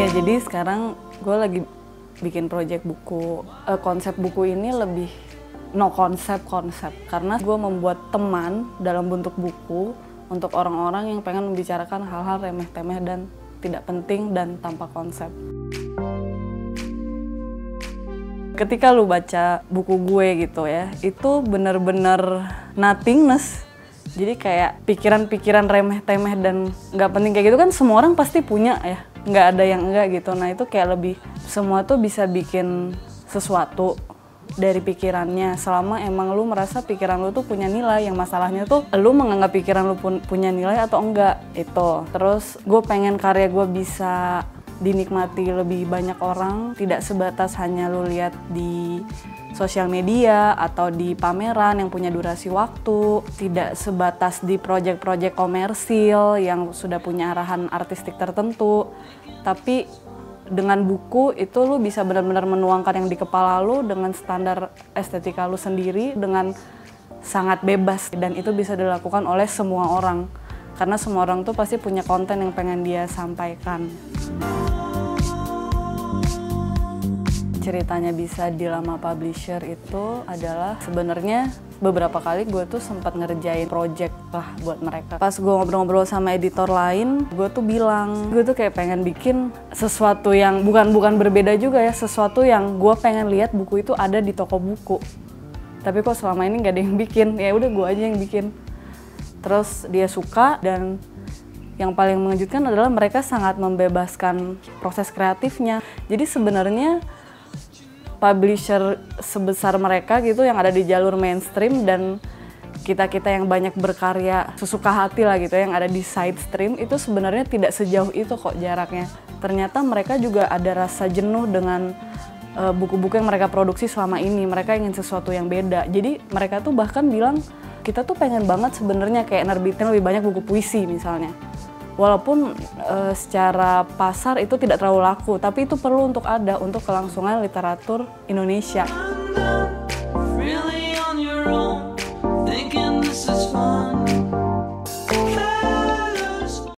Ya jadi sekarang gue lagi bikin project buku. Konsep buku ini lebih konsep karena gue membuat teman dalam bentuk buku untuk orang-orang yang pengen membicarakan hal-hal remeh-temeh dan tidak penting dan tanpa konsep. Ketika lu baca buku gue gitu ya, itu bener-bener nothingness. Jadi kayak pikiran-pikiran remeh-temeh dan nggak penting kayak gitu kan semua orang pasti punya ya, nggak ada yang enggak gitu. Nah itu kayak lebih semua tuh bisa bikin sesuatu dari pikirannya selama emang lu merasa pikiran lu tuh punya nilai. Yang masalahnya tuh lu menganggap pikiran lu punya nilai atau enggak itu. Terus gue pengen karya gue bisa dinikmati lebih banyak orang, tidak sebatas hanya lu lihat di sosial media atau di pameran yang punya durasi waktu, tidak sebatas di proyek-proyek komersil yang sudah punya arahan artistik tertentu, tapi dengan buku itu lu bisa benar-benar menuangkan yang di kepala lu dengan standar estetika lu sendiri dengan sangat bebas, dan itu bisa dilakukan oleh semua orang karena semua orang tuh pasti punya konten yang pengen dia sampaikan. Ceritanya bisa di Lama Publisher itu adalah sebenarnya beberapa kali gue tuh sempat ngerjain project lah buat mereka. Pas gue ngobrol-ngobrol sama editor lain, gue tuh bilang, gue tuh kayak pengen bikin sesuatu yang bukan berbeda juga ya, sesuatu yang gue pengen lihat buku itu ada di toko buku. Tapi kok selama ini nggak ada yang bikin, ya udah gue aja yang bikin. Terus dia suka, dan yang paling mengejutkan adalah mereka sangat membebaskan proses kreatifnya. Jadi sebenarnya publisher sebesar mereka gitu yang ada di jalur mainstream dan kita-kita yang banyak berkarya sesuka hati lah gitu yang ada di side stream itu sebenarnya tidak sejauh itu kok jaraknya. Ternyata mereka juga ada rasa jenuh dengan buku-buku yang mereka produksi selama ini. Mereka ingin sesuatu yang beda. Jadi mereka tuh bahkan bilang kita tuh pengen banget sebenarnya kayak nerbitin lebih banyak buku puisi misalnya. Walaupun secara pasar itu tidak terlalu laku, tapi itu perlu untuk ada, untuk kelangsungan literatur Indonesia. Really on your own, thinking this is fun.